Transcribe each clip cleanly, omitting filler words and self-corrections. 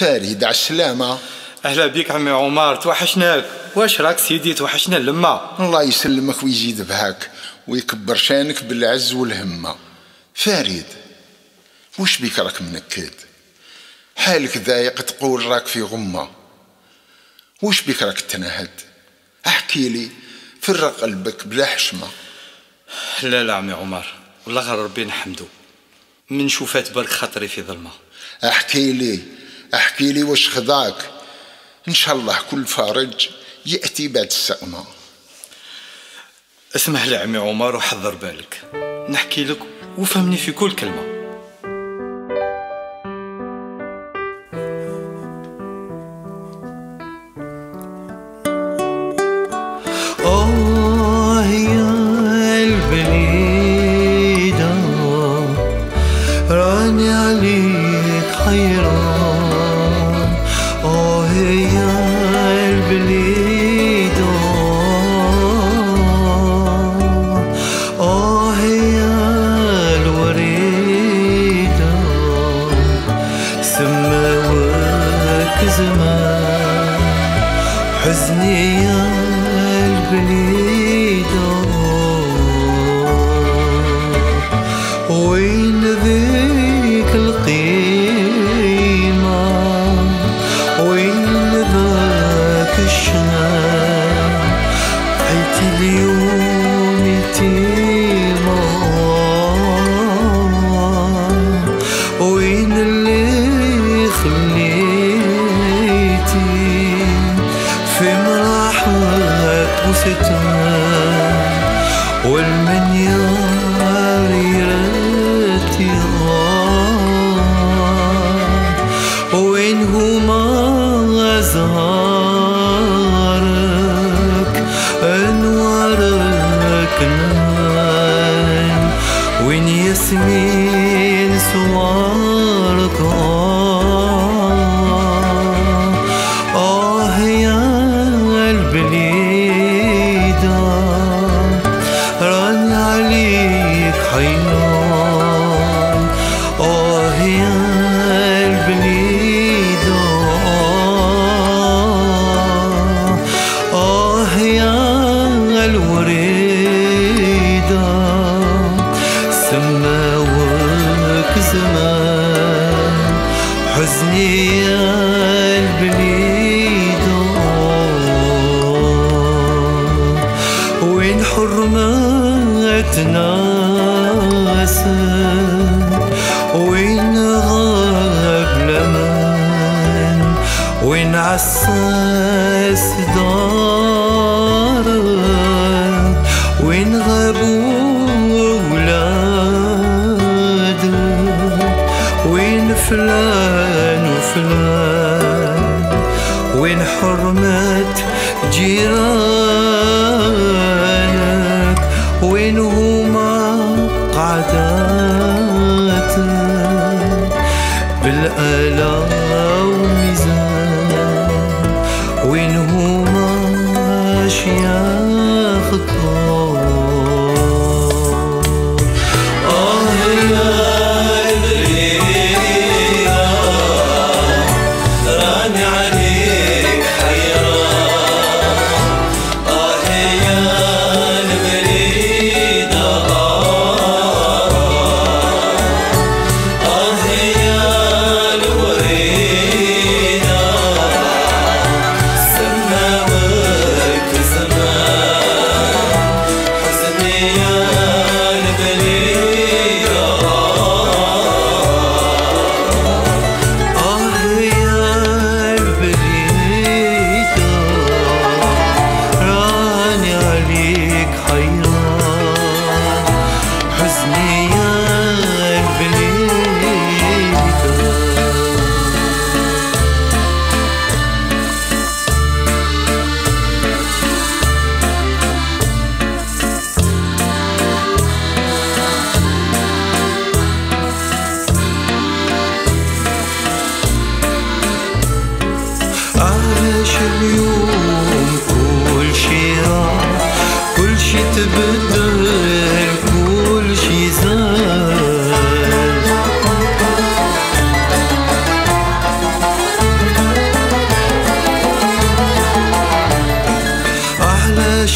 فريد عالسلامة. أهلا بيك عمي عمار، توحشناك. واش راك سيدي؟ توحشنا اللمة. الله يسلمك ويزيد بهاك ويكبر شانك بالعز والهمة. فريد واش بيك راك منكد؟ حالك ضايق تقول راك في غمة. واش بيك راك تنهد؟ احكي لي، فرق قلبك بلا حشمة. لا لا عمي عمار، والله غير ربي نحمدو، من شوفات برك خاطري في ظلمة. احكي لي احكي لي واش خضاك. ان شاء الله كل فارج ياتي بعد السقمة. اسمح لي عمي عمار وحضر بالك، نحكي لك وفهمني في كل كلمة.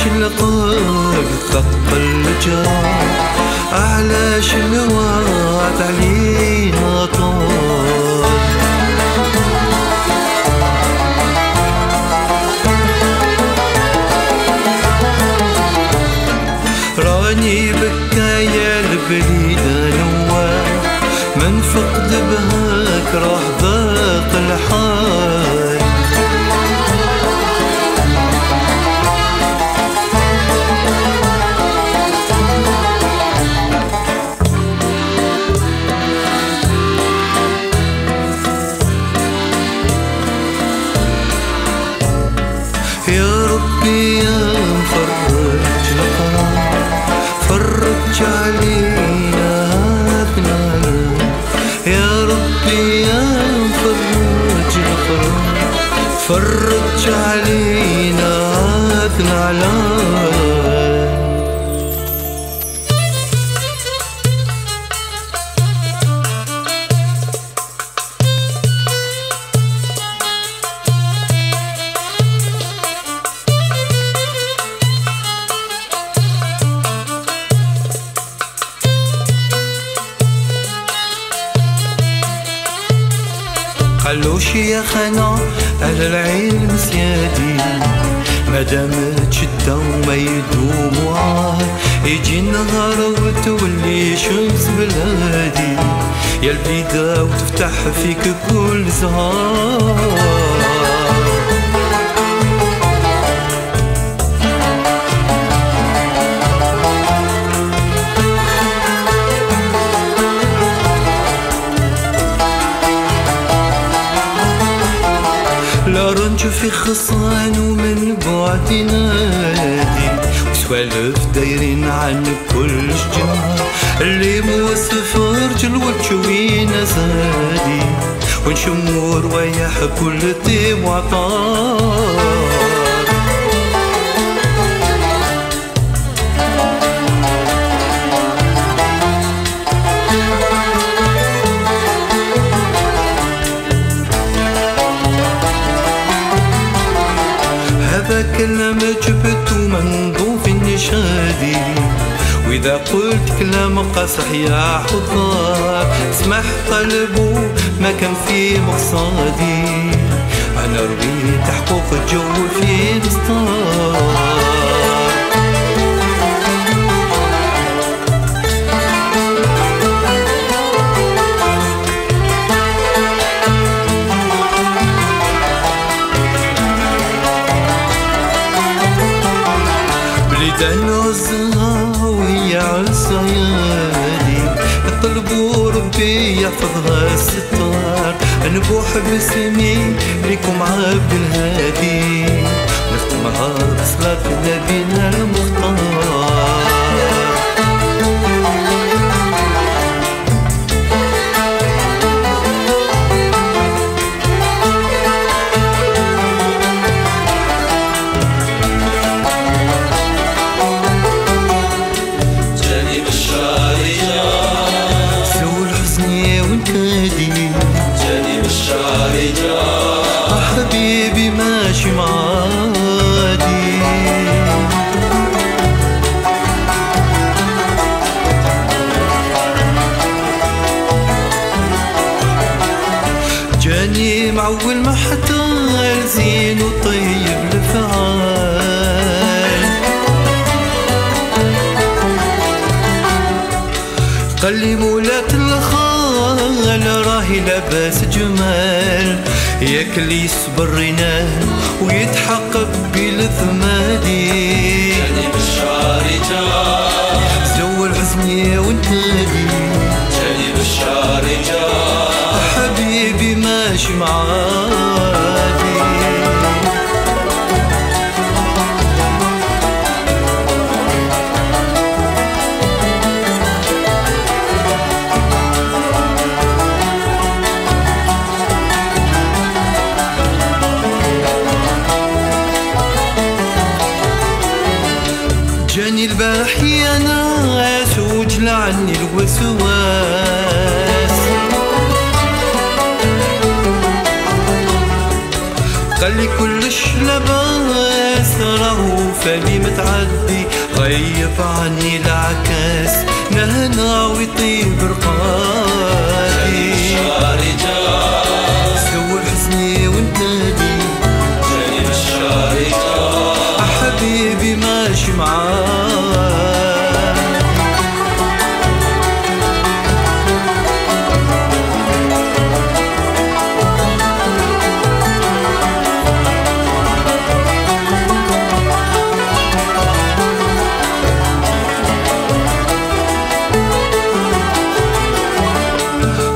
القلب تقبل الجار علاش الوعد علينا طار راني بكايا البليدة نوار من فقد بهاك راح ضاق الحال فرج علينا هذا العلام قالوش يا خنا على العلم سيادي مادام تشده وما يدوم عاهر يجي النهار وتولي شمس بلادي يا البيدا وتفتح فيك كل زهار في خصان ومن بعد نادي وسوالف دايرين عن كل شجار اللي موصف رجل وتشوينا زادي ونشمو روايح كل طيب وعطار كلام جبت ومنظوم في النشادي وإذا قلت كلام قاصح يا حضار اسمح قلبو ما كان في مقصادي أنا رويت حقوق الجو في مسطار عزها وهي عز عيالي نطلبو ربي يحفظها الستار نبوح بسمي ليكم عبد الهادي نختمها بصلاة نبينا المختار أول ما حتى زين وطيب الفعال قال لي مولات الخال راهي لاباس جمال ياك اللي يصبر رناه ويتحقق بالثمادي جاني بالشعر جار زول حزني ونادي جاني بالشعر جار حبيبي ماشي معادي جاني الباحي انا سوجل عني الوسواس قال لي كلش لباس رؤوف اللي متعدي غيب عني العكاس نهنا ويطيب رقادي سور حزني ونادي جاني بالشعر جاس حبيبي ماشي معاك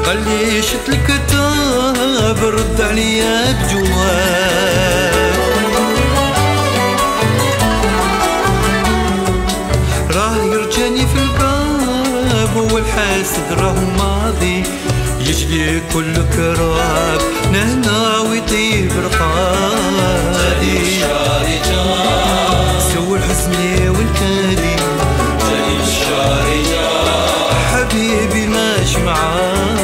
قالي شت الكتاب رد عليا بجواب راه يرجاني في الباب والحاسد راه ماضي يجلي كل كراب نهنا ويطيب رقادي سول حزني والكادي جاني الشعر جاس حبيبي ماشي معاك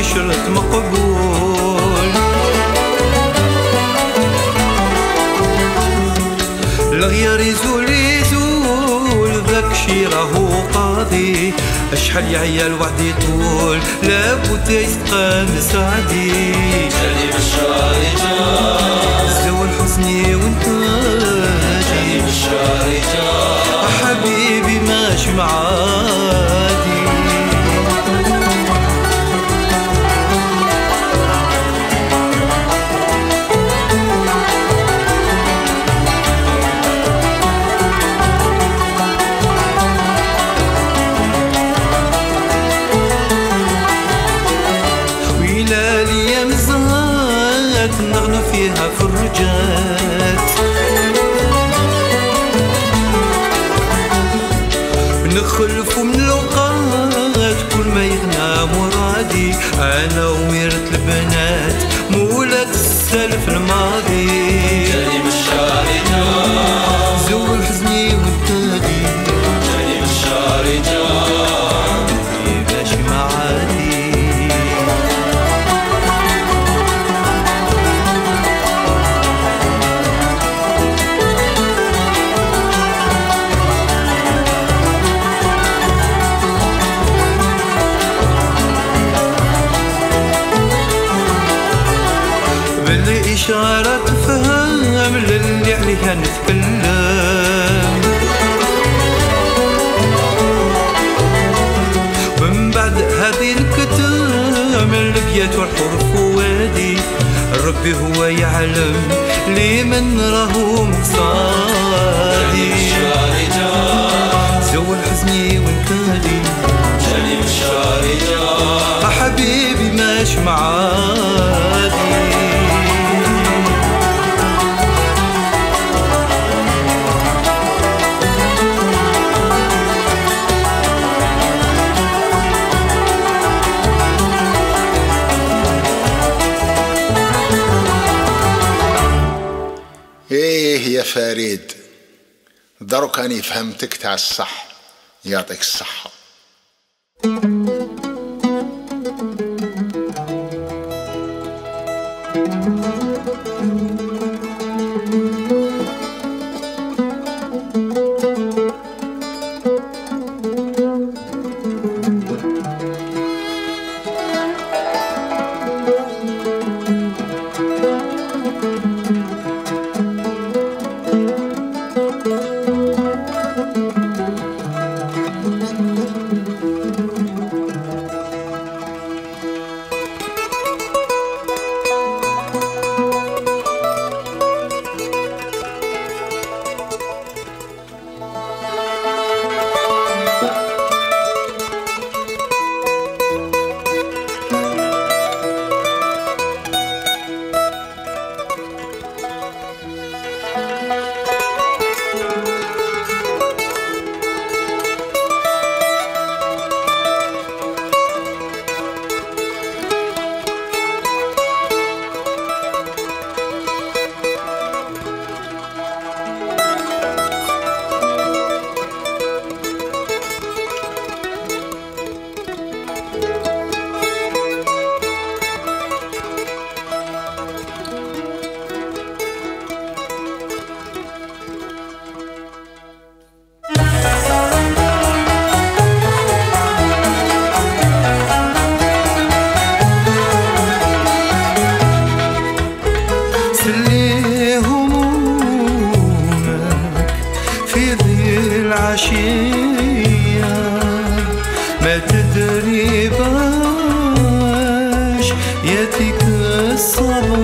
يشرت مقبول الغيار يزول يزول ذاك شي راهو قاضي اشحال يعيال وحدي يطول لابد يتقى مسعدي جاني بالشعر جاس زول حزني وانت جاني بالشعر جاس حبيبي ماشي معادي نغنو فيها فرجات نخلفو من الأوقات كل ما يغنى مرادي أنا وميرة البنات مولات السلف الماضي جاني بالشعر جاس زول حزني والتادي جاني بالشعر جاس باش معادي إشارة تفهم للي عليها نتكلم من بعد هذه الكتام الابيات والحروف وادي ربي هو يعلم لمن راهو مقصادي جاني بالشعر زول حزني ونكادي جاني بالشعر حبيبي ماشي معادي يا فريد درك أني فهمتك تاع الصح يعطيك الصحة. حجبين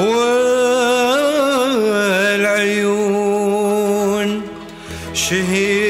والعيون شهيل.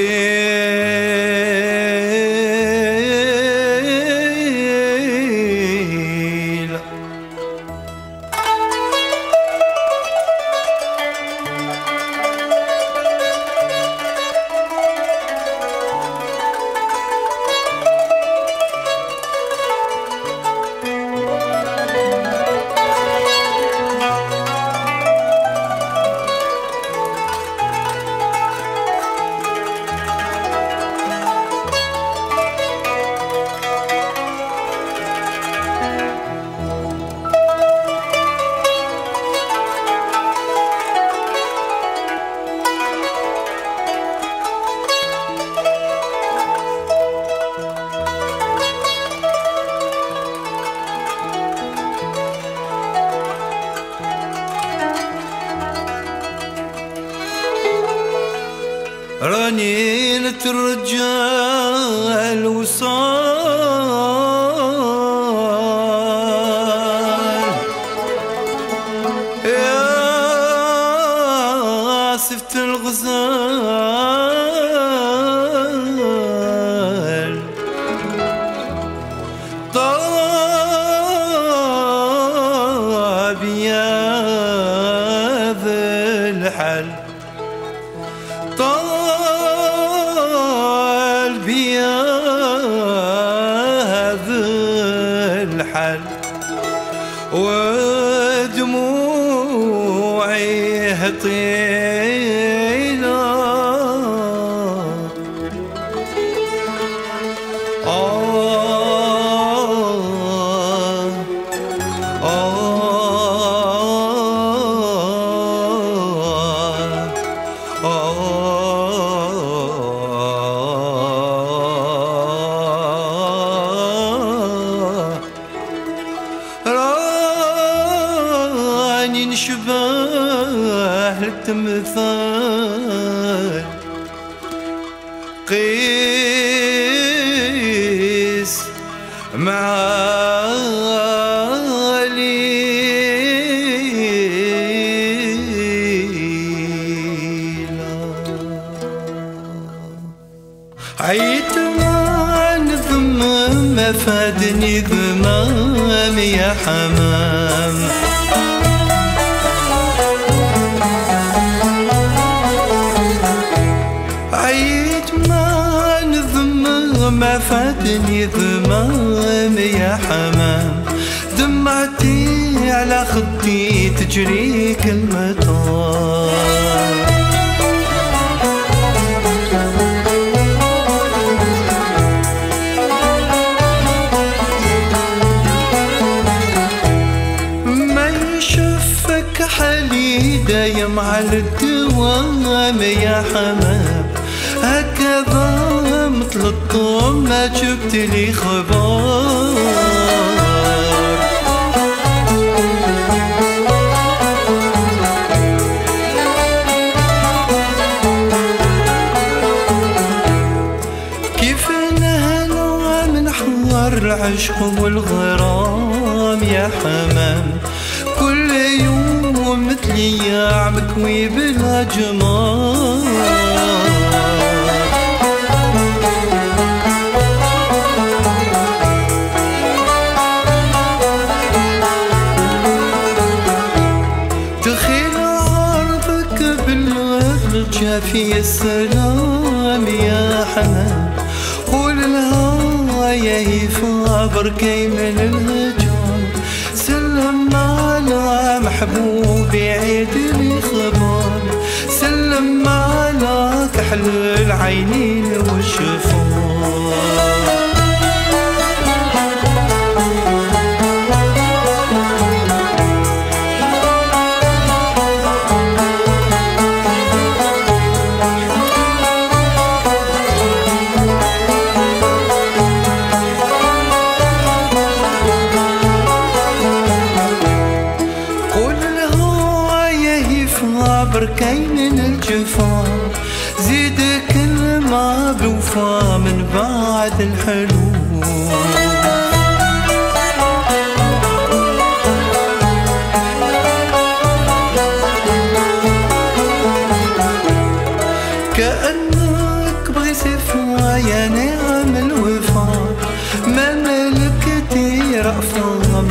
رنينة الرجال وصار يا سفت الغزال طاب يا ذا الحل ودموعي طيلة شبه التمثال قيس معالينا عيت ما نذمم ما فادني ذمام يا حمام ما فاتني ذمام يا حمام دمعتي على خدي تجري كالمطار ما يشوفك حالي دايم على الدوام يا حمام هكذا مثل الطوم ما جبت لي خبار كيف نهنوع من حوار العشق والغرام يا حمام كل يوم مثلي يا عمك ويبلها جمال في السلام يا حمام قول لها يا هيفا بركي من الهجوم سلم على محبوبي عيد الخبر سلم على كحل العينين والشفور بركي من الجفا زيد كلمة بوفا من بعد الحلو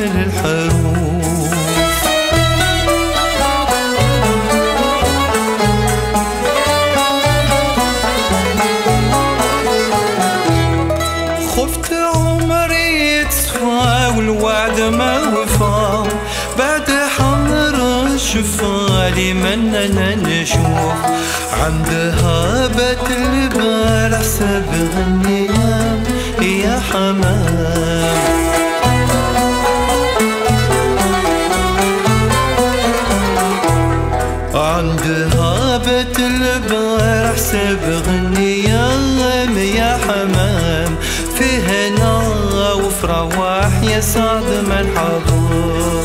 من الحروف. خفت عمري يتسوى والوعد ما وفى، بعد حمر الشفا لمن أنا نشوف، عندها بات البال حسابها النيام يا حمام. عندها بيت البار حساب غنيام يا حمام، فيها نغا وفي رواح يا صعد من حضور.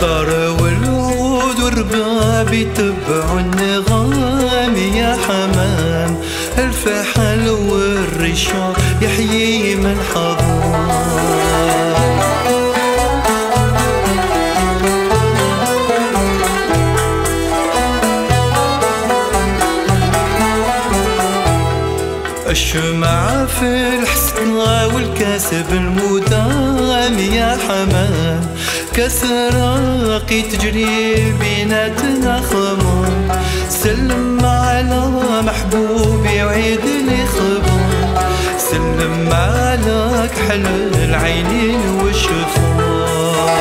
طاروا العود والرباب يتبعوا النغام يا حمام، الفحل والرشا يحيي من حضور. الشمعة في الحسنة والكاسب المدام يا حمام، كسراقي تجري بيناتنا خمام، سلم على محبوبي وعيدني خبر، سلم عليك حلو العينين والشفور.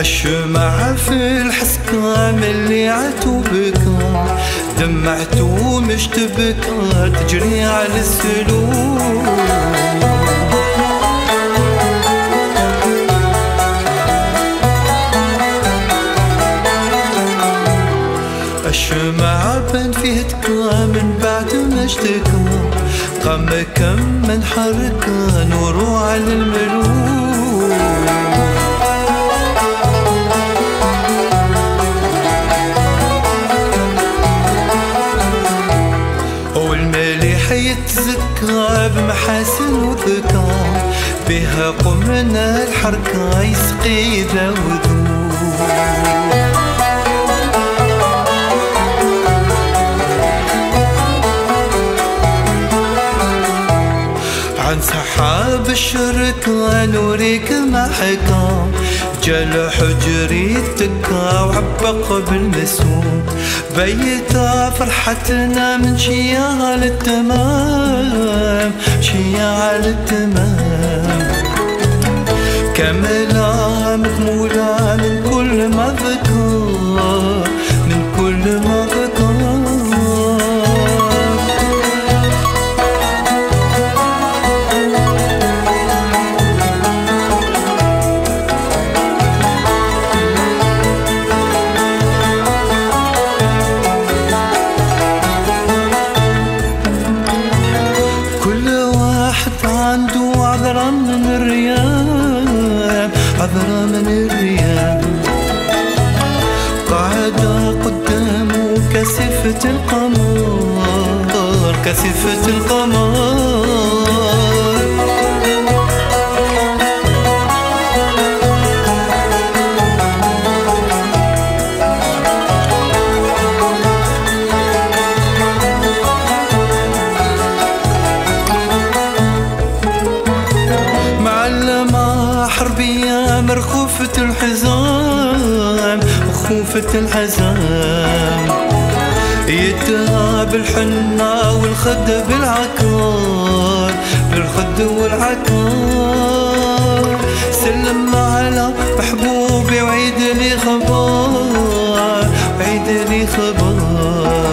الشمعة في الحسكة ملي عتوبكة، دمعت ومش تبكى تجري على السلوك. الشمعة بان فيه تكا من بعد ما اشتكى، قام كم من حركة نورو على الملوك. يتزكى بمحاسن وذكى، بها قمنا الحركة يسقي ذا وذو. عن سحاب الشركة نوريك ما حكى، جل حجري التكة وعبق بالمسوم، بيتا فرحتنا من شيعة للتمام، شيعة للتمام. كاملة مكمولة من كل ما ذكر، من كل ما ذكر. عذرة من الرياب قاعدة قدامه كاسفة القمر، كاسفة القمر. خوفة الحزام، خوفة الحزام. يدها بالحنة والخد بالعكار، بالخد والعكار. سلم على محبوبي وعيد لي خبر، وعيد لي خبر.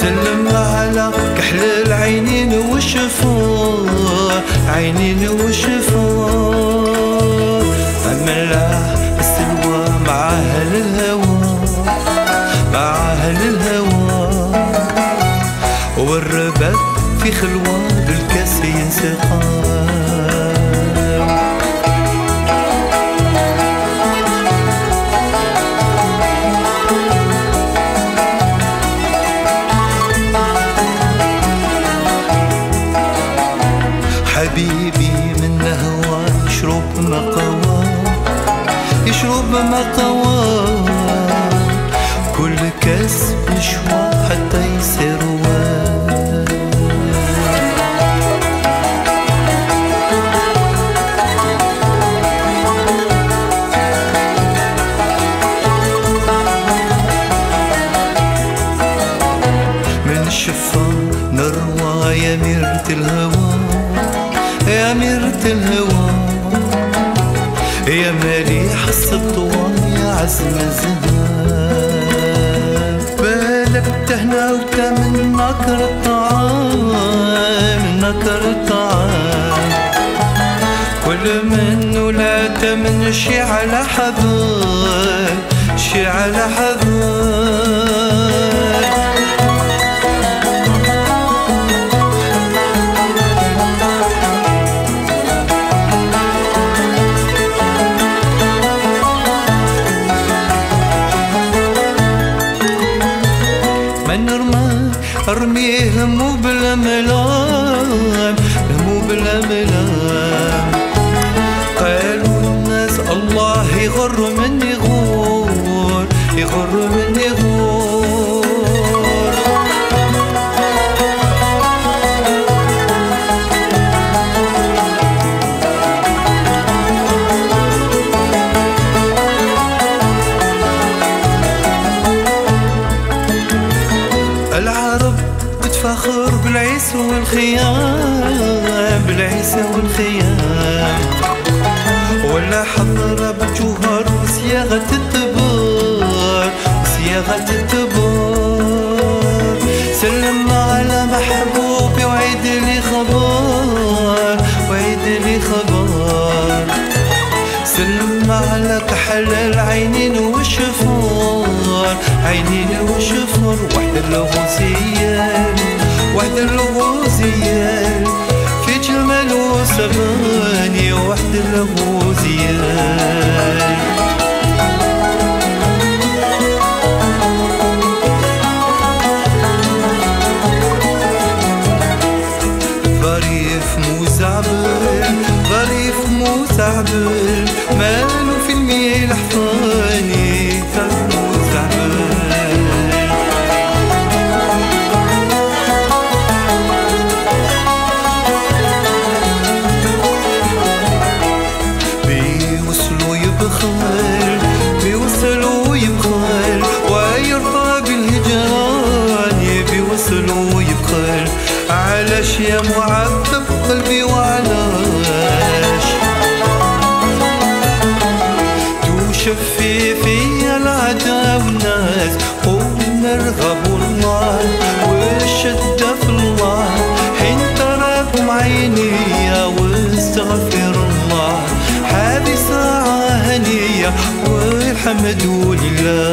سلم على كحل العينين والشفور، عينين والشفور. ملاه السلوى مع أهل الهوى، مع أهل الهوى. والرباب في خلوة بالكاس ينسقى. أشواق حتى يصير واد. من الشفاق نروى يا ميرة الهوى، يا ميرة الهوى، يا مليح السطوان يا عزم الذهب. بالك تهنوت من نكر الطعام، من نكر الطعام، كل من ولات من شي على حباب، شي على حباب. ارمي همو بلا ملام، همو بلا ملام. قالوا الناس الله يغر من يغور، يغر من يغور. العرب تفخر بالعيس والخيام، بالعيس والخيام، ولا حضرة بالجوهر وصياغة الدبور، وصياغة الدبور. سلم على محبوبي وعيد لي خبر، وعيد لي خبر. سلم على كحلال عينين وشفور، عينين وشفور. وحد الغزيان، وحد الغزيان، في جمال وسماني. وحد الغزيان. ظريف مزعبل، ظريف مزعبل، ماله في الميل حطاني ظريف مزعبل. بيوصلوا يبخل، بيوصلوا يبخل، ويرضى بالهجراني. بيوصلوا يبخل، علاش يا معذب قلبي وعلاش توشفي فيا العدا والناس. قوم نرغب والله والشدة في الله، حين تراكم عينيا واستغفر الله. هذه ساعة هنية والحمد لله.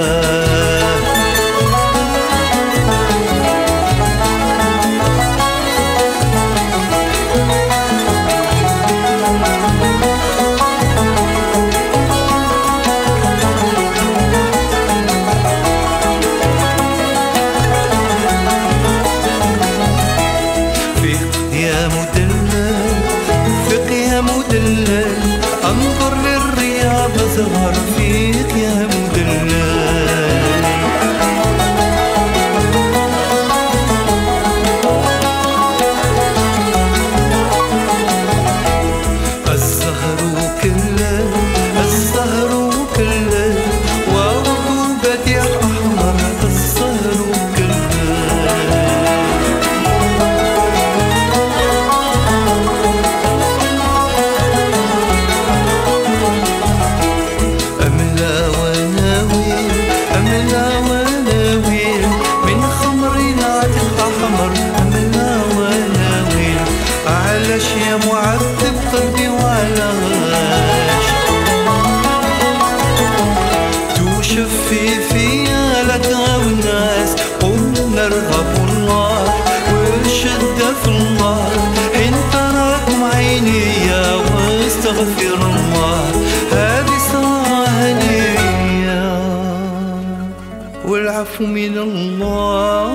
انظر للرياض ظهر فيك يا مدلل. الزهر كله، الزهر كله، ووضوء بديع احمر. الزهر كله. يا معذب قلبي وعلاش توشفي فيا لدغى والناس. قوم نرغب الله والشدة في الله، حين تراكم عينيا واستغفر الله. هذه ساعة هنية والعفو من الله.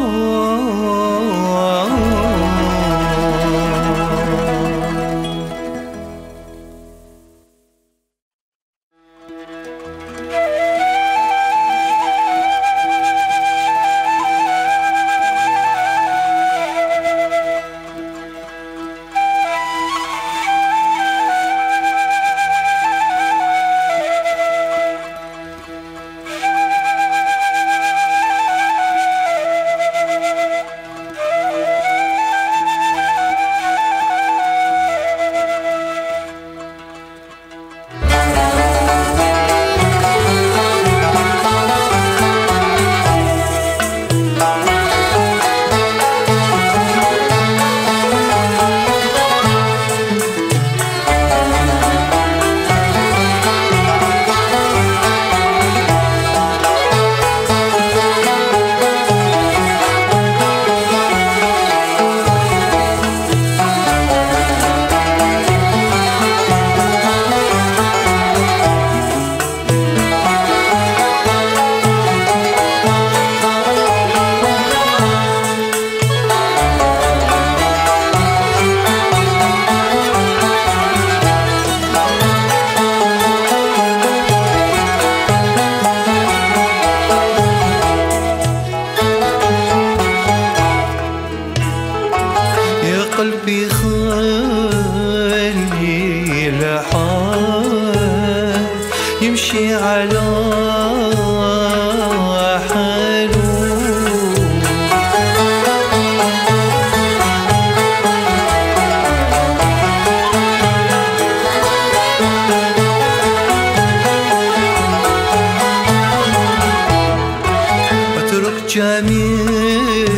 الجميع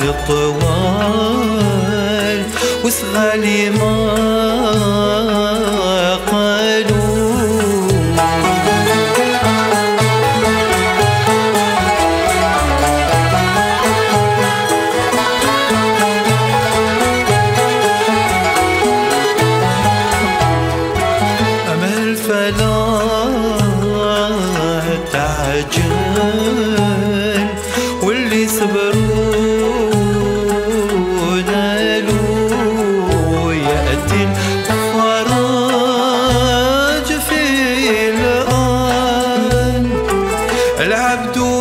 الطوال وسغالي ما قالوا أمل فلا تعجل واللي صبروا نالوا يأتي الفرج في الآن العبد من مولاه الحزن والسلوان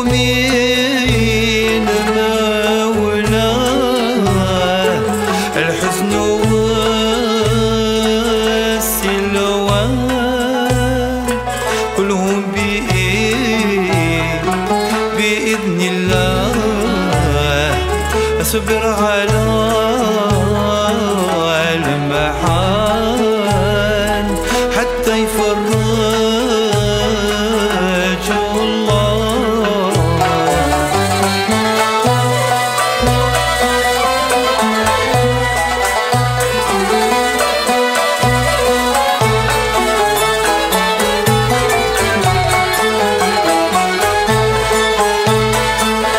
كلهم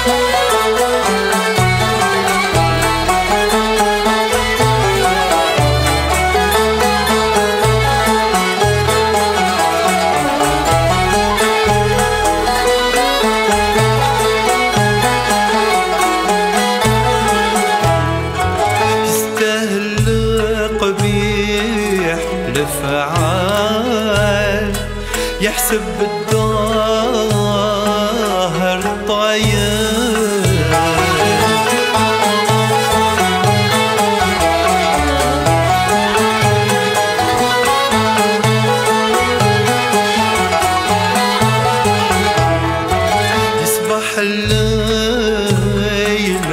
بإذن الله أصبر على المحال حتى يفرج الله. الفعال يحسب الدهر طيب يصبح الليل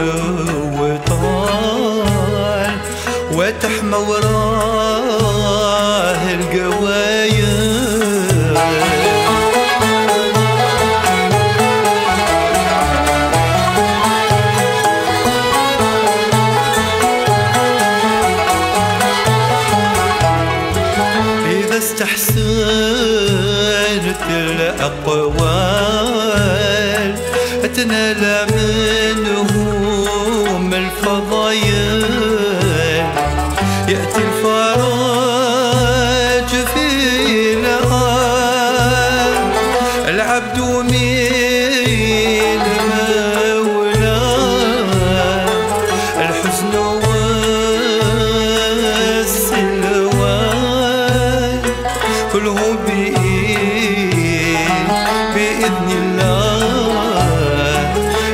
وطال وتحمى وراه القوايا إذا استحسنت الأقوال أتنال منهم الفضايل يأتي الفرج العبد من مولاه الحزن والسلوان كلهم بإذن الله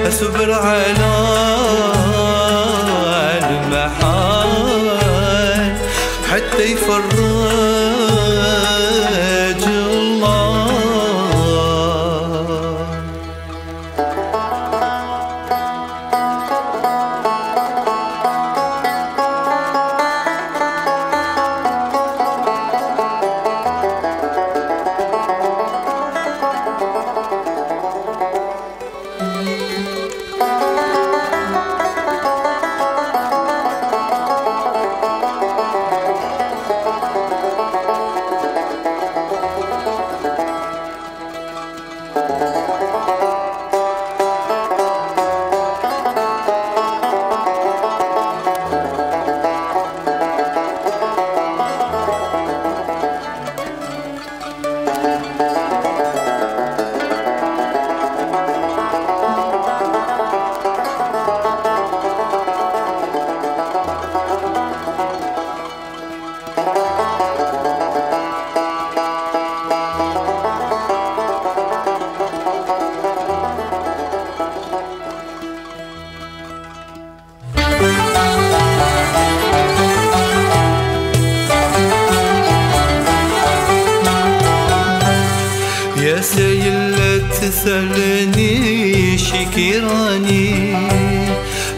أصبر على المحال حتى يفرج الله. يا سيل لا تسألني شكراني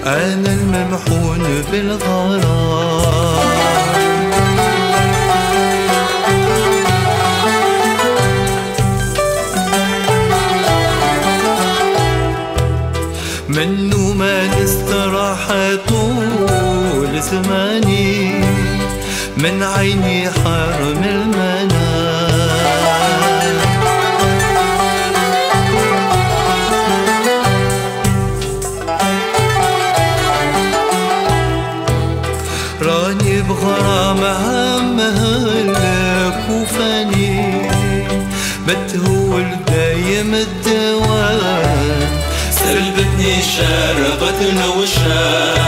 أنا الممحون بالغرام على طول زماني من عيني حرم المنام. راني بغرام هم هلك وفاني متهول دايم الدوام، سلبتني شربت الوشام،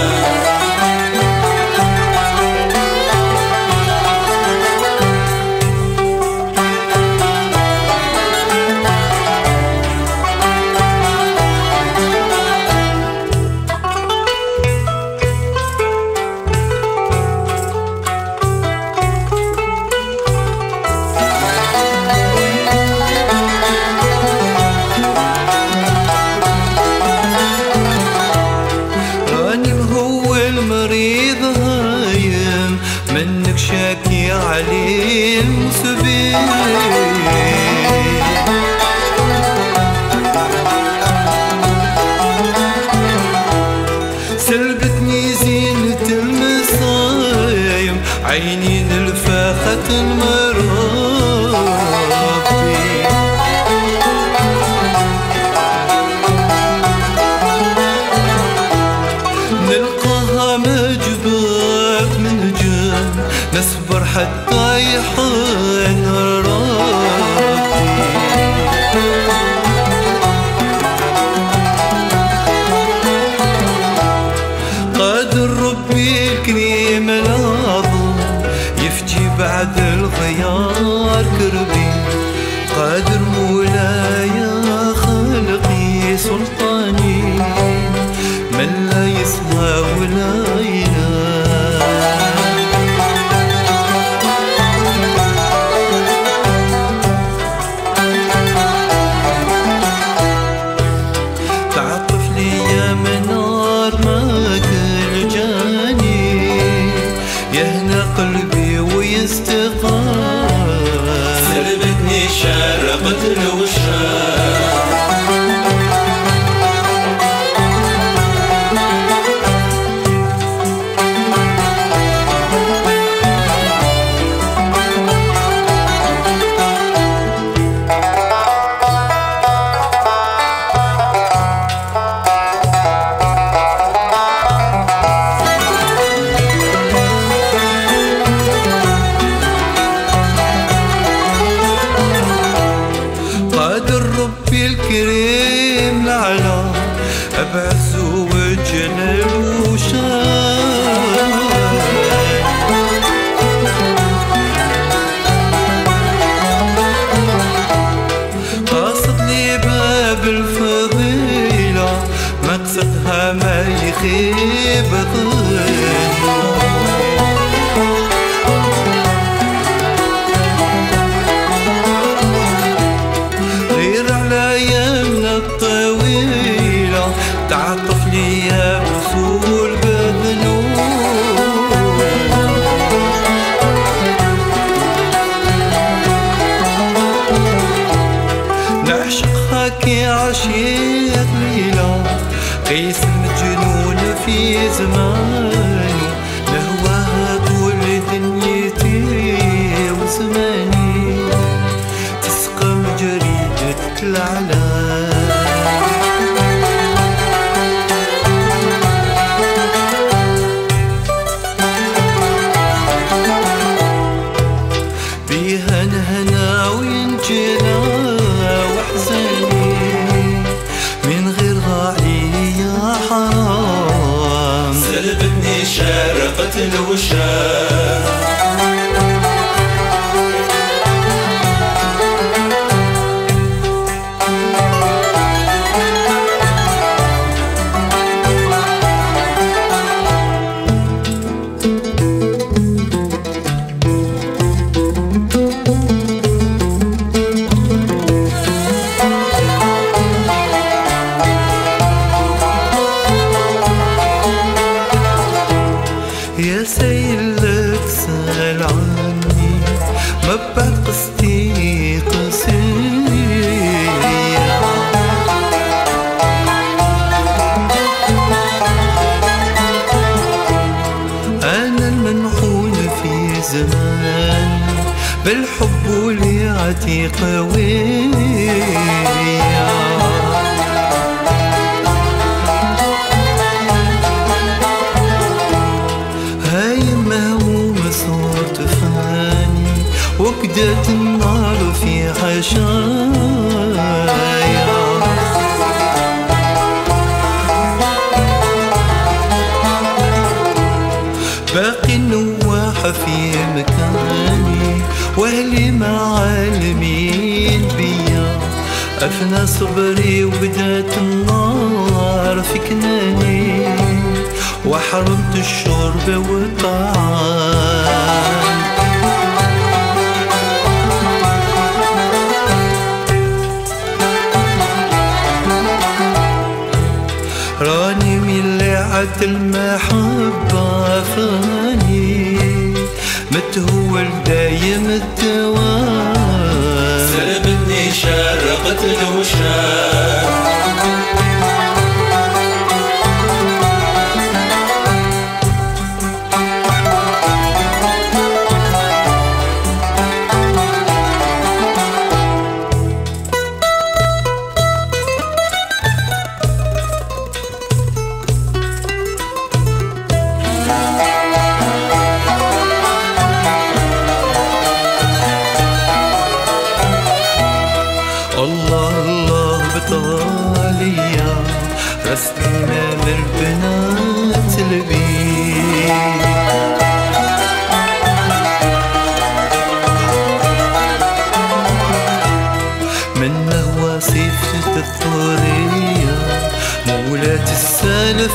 شاكي علي المسبي، سلبتني زينة المصايم، عيني نلفخت المرابي، نلقاها مجبات من جنب نصبر حتى يحن ربي. قادر ربي الكريم العظيم يفجي بعد الغيار كربي، قادر مولايا خالقي سلطاني من لا يسهى ولا ينام. قلبي ويستقام، سلبتني شربت الوشام، الكريم الأعلى أبعز وجن الوشام، قاصد لي باب الفضيلة مقصدها ما يخيب ظل، تعطف لي يا وصول بذنوب، نعشقها كي عشيت ليلة قيس المجنون في زمانه، نهواها طول دنيتي وزماني تسقى من جريدة الأعلام. سلبتني شربت الوشام، يا سيل حياتي قوية هاي مهومة صوت فاني وقدت النار في حشايا باقي النواحة في مكاني واهلي معلمين بيا افنى صبري وبدات النار في كناني وحرمت الشرب والطعام راني من لعة المحبة فاني متهول دايم الدوام سرقتني شرقت الوشام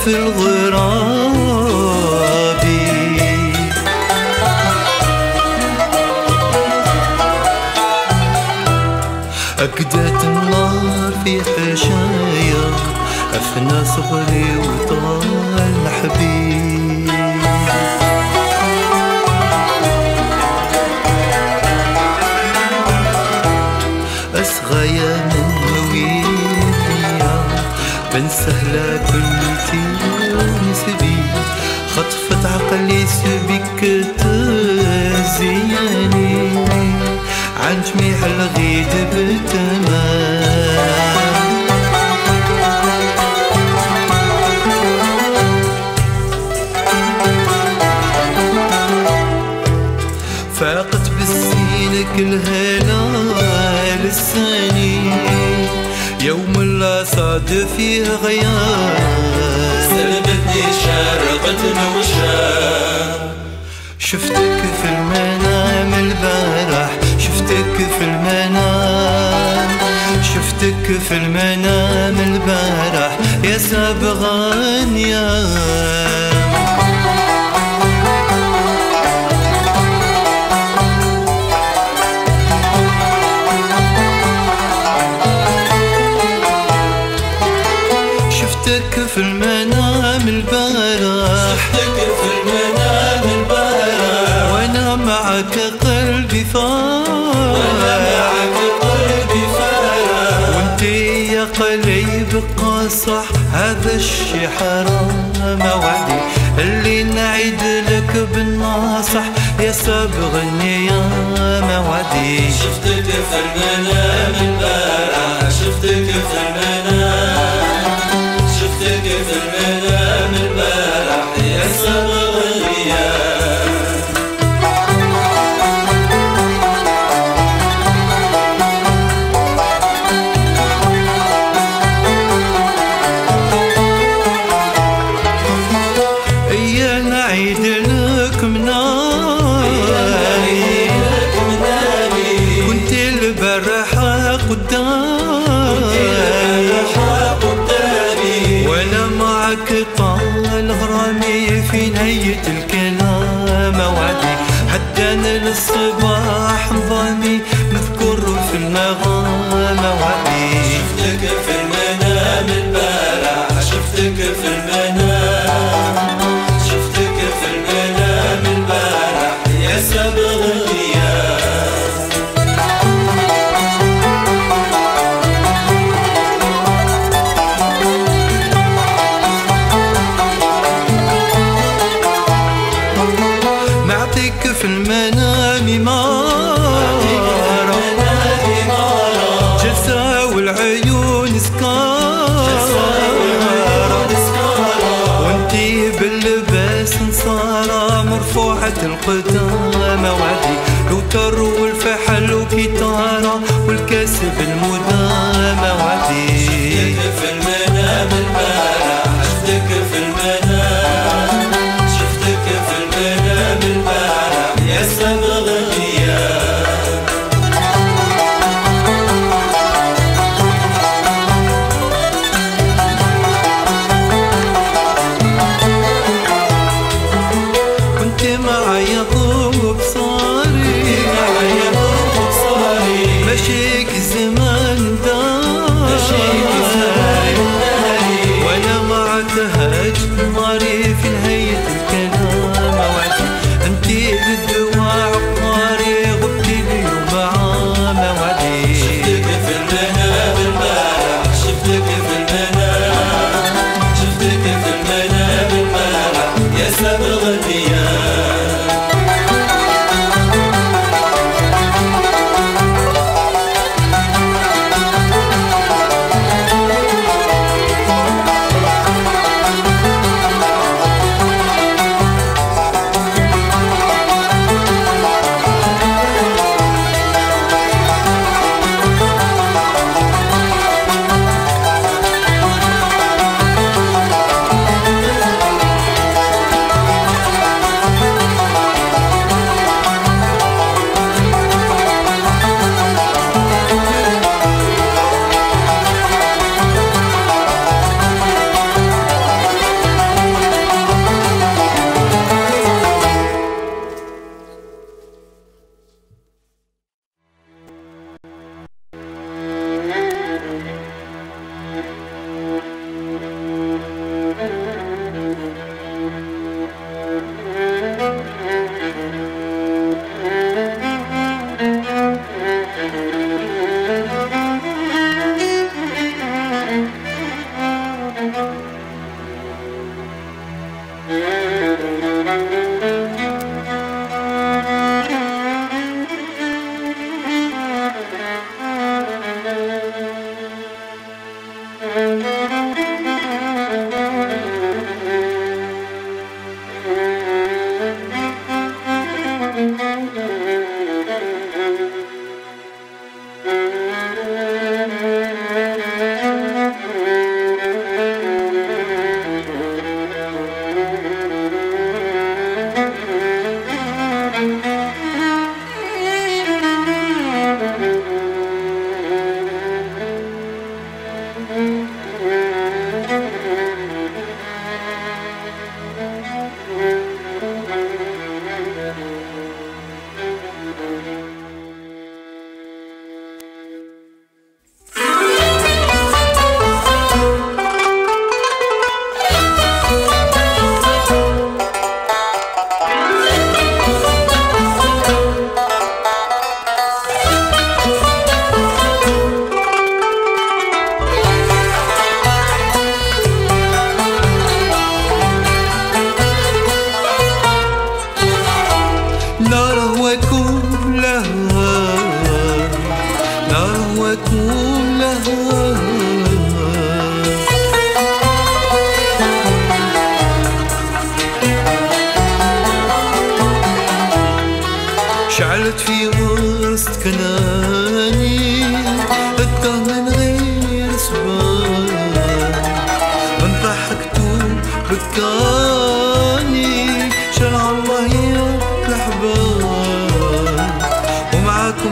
في الغرابي أكدت النار في حشايا أفنى صبري وطال حبيب أصغيا من هويتيا من سهلة كلتي خطفت عقلي سبك تزياني عن جميع الغيد بتمام فاقت بالسين كلها لساني يوم لا صاد فيه غياب سلبتني شرقت الوشام شفتك في المنام البارح شفتك في المنام شفتك في المنام البارح يا سابغان يام شفتك في المنام البارح شفتك في المنام البارح وانا معك قلبي فارح وانا معك قلبي فارح وانت يا قليب قاصح هذا الشي حرام وعدي اللي نعيد لك بالناصح يا سابغ النيام وعدي شفتك في المنام البارح شفتك في المنام شفتك في المنام البارح يا سابغ النيام يا نعيد لك منامي كنت البارحة طال غرامي في نية الكلام وعدي حتى أنا للصباح ضامي نذكر في النغام وعدي شفتك في المنام البارح شفتك في المنام شفتك في المنام البارح يا سابغ الغياب في المنام مارة والعيون سكارة وانتي باللباس نصارة مرفوعة القدامة وعدي لوتر والفحل وكيتارة والكاس بالمدامة وعدي شفتك في المنام البارح شفتك في المنام شفتك في المنام البارح يا سبغ الغياب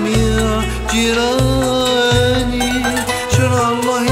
يا جيراني شرع الله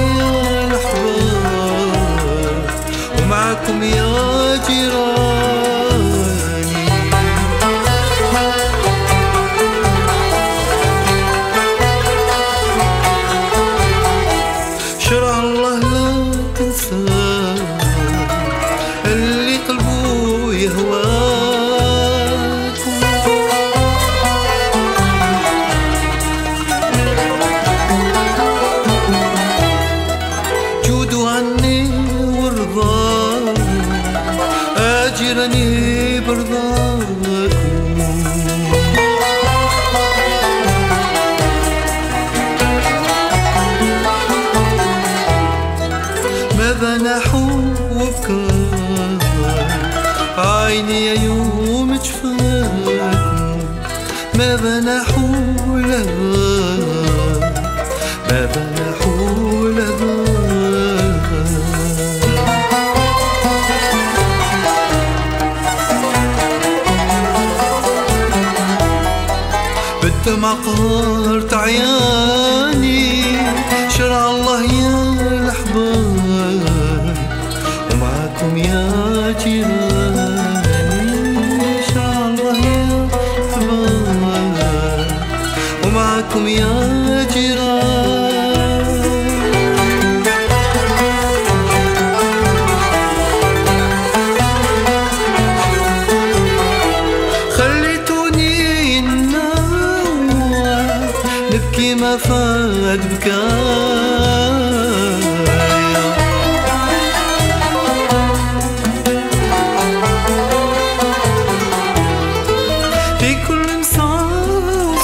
عيني يوم جفاكم ما بنحو لها ما بنحو لها. بدم عقار تعياني شرع الله يا الأحباب ومعاكم يا جيراني شرع الله يا الأحباب ومعاكم يا جيران. خليتوني النوى نبكي ما فات بكاي في كل نصاص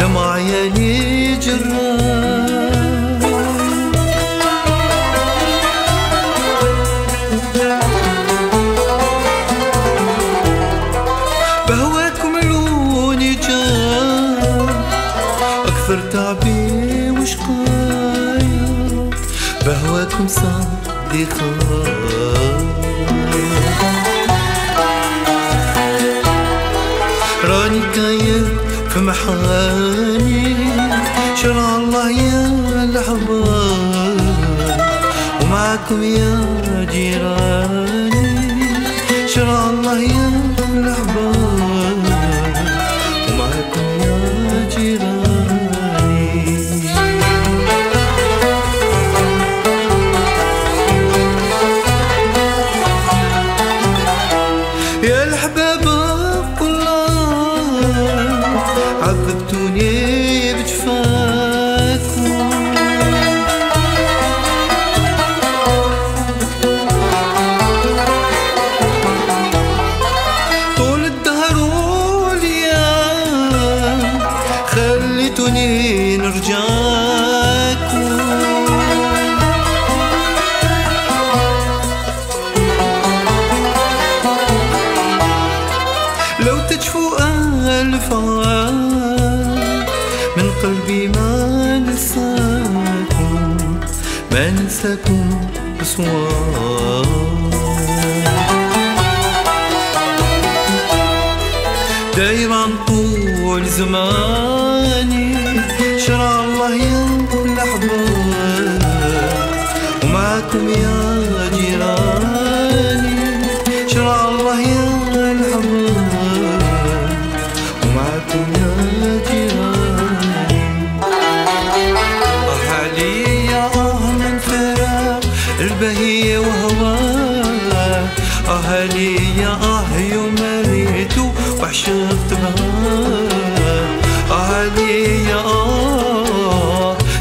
دمع عيالي جراي. بهواكم لوني جاي أكثر تعبي وشقاي بهواكم صديقاي. راني كاين في محاني شرع الله يا الأحباب ومعاكم يا جيراني شرع الله يا الأحباب ومعاكم يا جيراني. يا الأحباب عذبتوني بجفاكم طول الدهر والأيام خليتوني نرجاكم. لو تجفو ألف عام من قلبي ما ننساكم ما ننساكم بصواب. داير عن طول زماني شرع الله يا الأحباب ومعاكم يا جيراني شرع الله يا الأحباب ومعاكم يا جيراني. البهية وهواك أهلي يا يوم مريتو وعشقت بهاك أهلي يا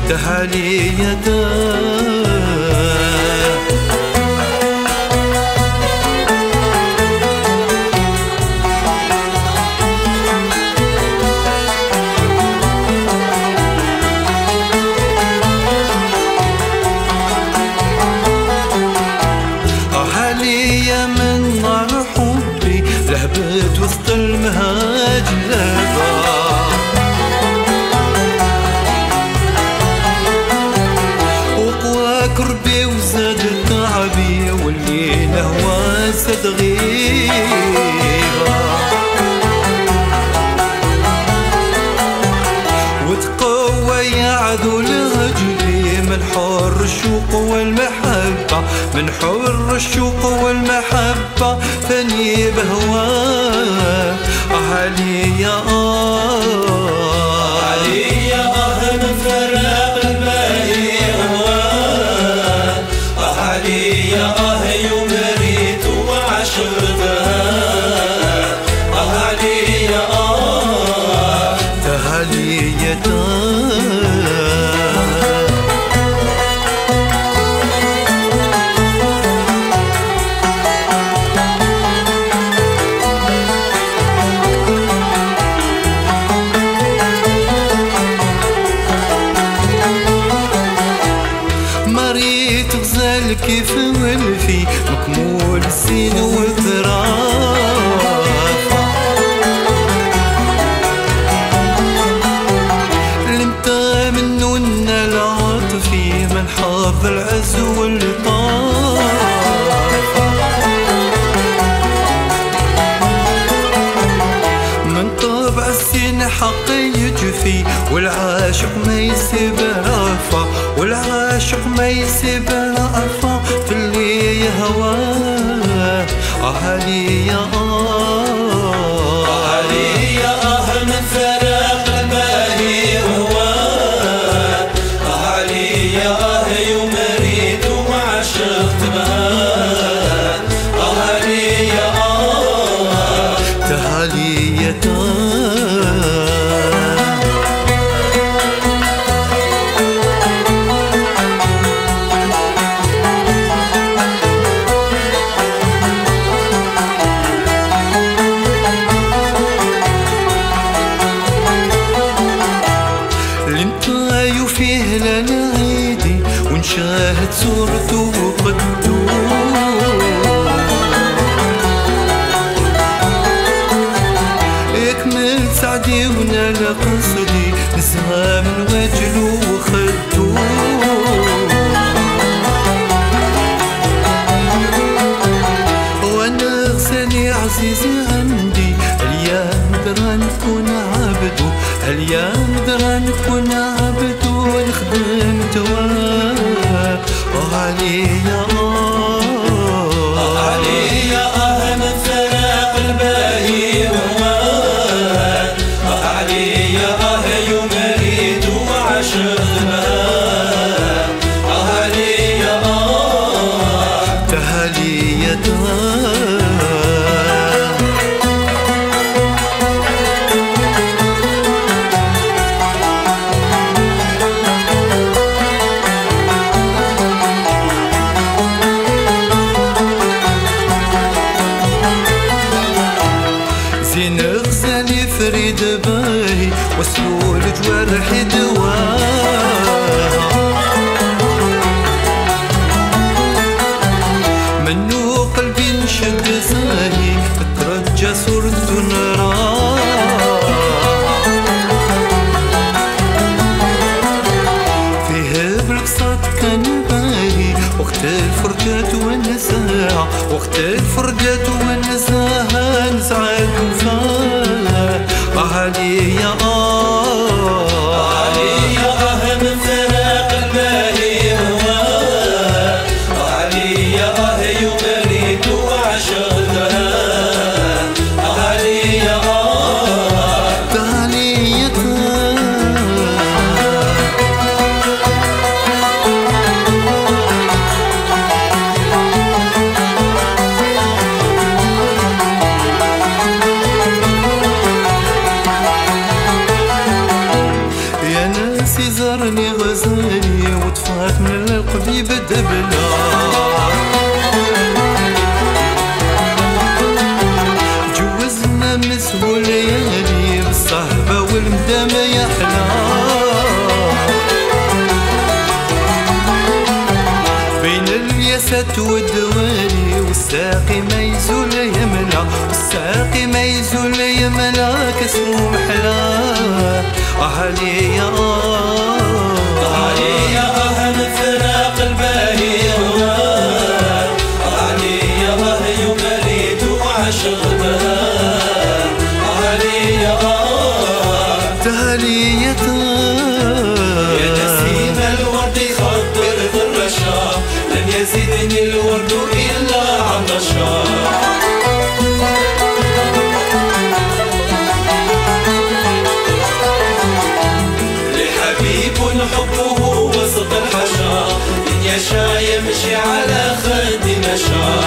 تهالي يا من نار حبي لهبت وسط المهاج لهبا. وقواك ربي وزاد تعبي واللي نهوى سد غيبا. وتقوى يا عدو لهجلي من حر الشوق والمحبة من حر الشوق والمحبة ثاني بهواك أهلي يا أهلي يا من فراق الباهي هواك أهلي يا يوم ريت وعشرتها أهلي يا تهالي يا كيف منفي مكمول سين وتراف لمتى منو لنا العاطفي من حظ العز والطاف من طبع السين حق يجفي والعاشق ما يسيب رافع والعاشق ما يسيب رافع في اللي يهواه علي يا علي يا من فراق الباهي هواه علي يا يوم اريد وعشق تبهاه علي يا تعالي يا شاهد صورته وقدو يكمل سعدي ونال قصدي نسهى من وجله وخدو وانا غساني عزيز عندي هليا نقدر نكون عبدو هليا نقدر نكون عبدو ونخدم تواه علي يا علي يا من فراق الباهي وماه علي يا يوم اريد وعشق الماه علي يا تعالي يا فريد باهي وسهول جوارحي دواه منو قلبي نشد زاهي اترجى صرت نراه فيه بالقصات كان باهي وقت الفرجات ونساها وقت الفرجات ونساها نسعد نساها علي يا علي يا من فراق الباهي هواه علي يا يوم اريد وعشق تراه علي يا تعالي يا زارني غزالي وطفات من القلب دبلة جوزنا مسهو ليالي بالصحبة والمدام يحلى بين الياسات والدوالي والساقي ما يزول يملى والساقي ما يزول يملى كسمو محلى علي يا علي يا من فراق الباهي هواه علي يا يوم اريد وعشق باه علي يا تعالي يا نسيم الورد خضر بالرشا لن يزيدني الورد الا عطشا حبه وسط الحشا إن يشاء يمشي على خد مشا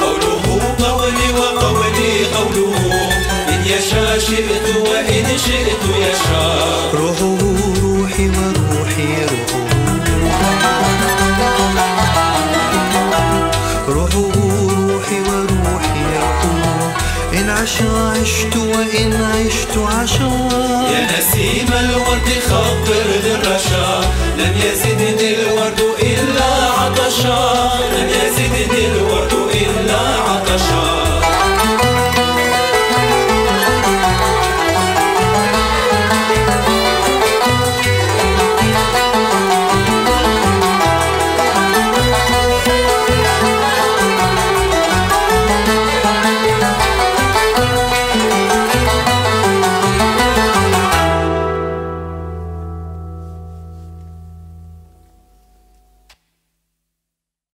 قوله قولي وقولي قوله إن يشاء شئت وإن شئت يشاء روحه روحي وروحي روحه روحه روحي وروحي إن عشت عشرة عشت وإن عشت عشرة. يا نسيم الورد خبر بالرشا، لم يزدني الورد إلا عطشا، لم يزدني